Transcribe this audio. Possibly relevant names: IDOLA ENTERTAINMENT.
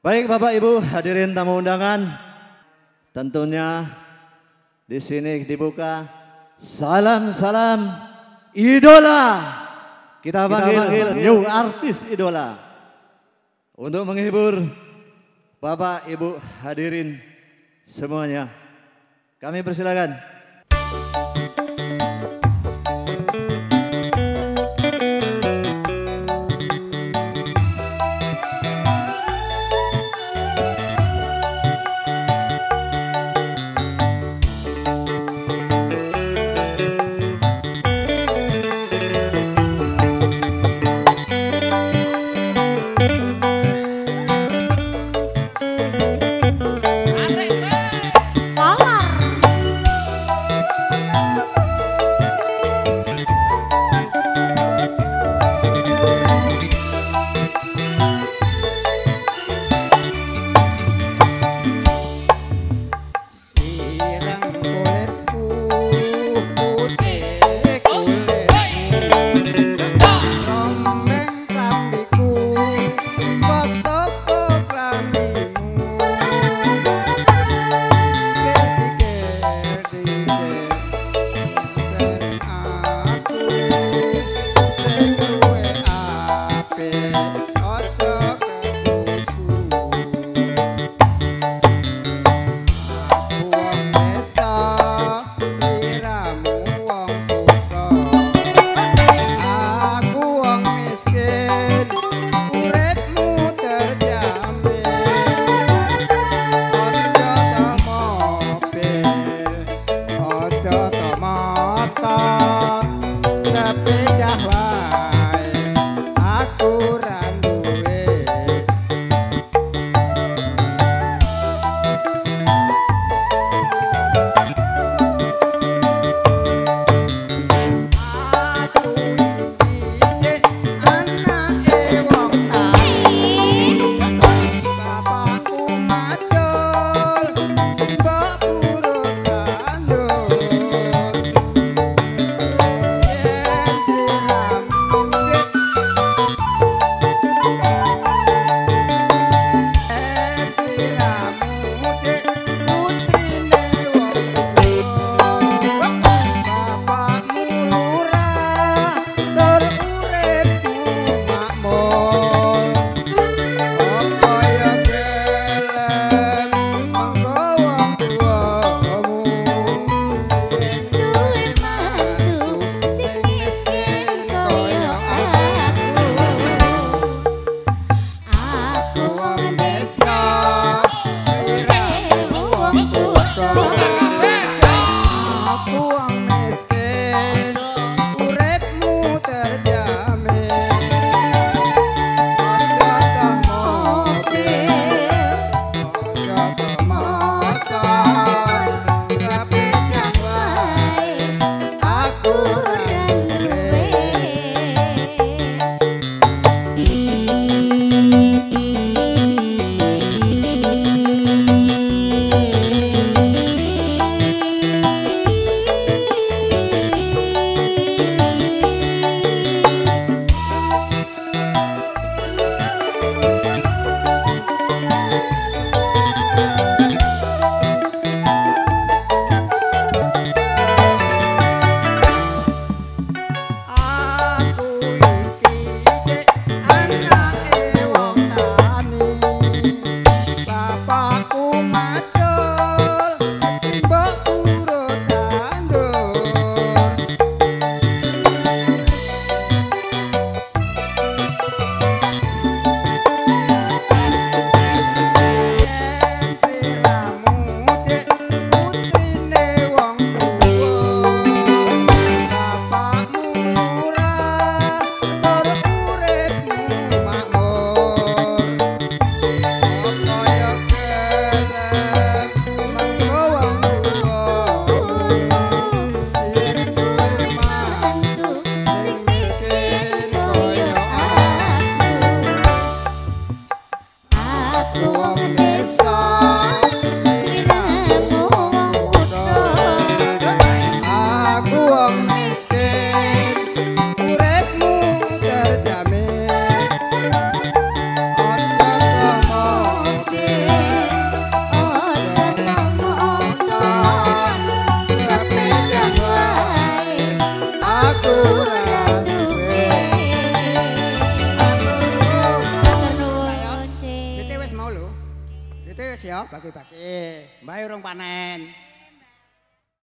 Baik Bapak Ibu hadirin tamu undangan, tentunya di sini dibuka salam-salam idola. Kita panggil new artis idola untuk menghibur Bapak Ibu hadirin semuanya. Kami persilakan. loh. Itu siap bagi-bagi. Mbak urung panen.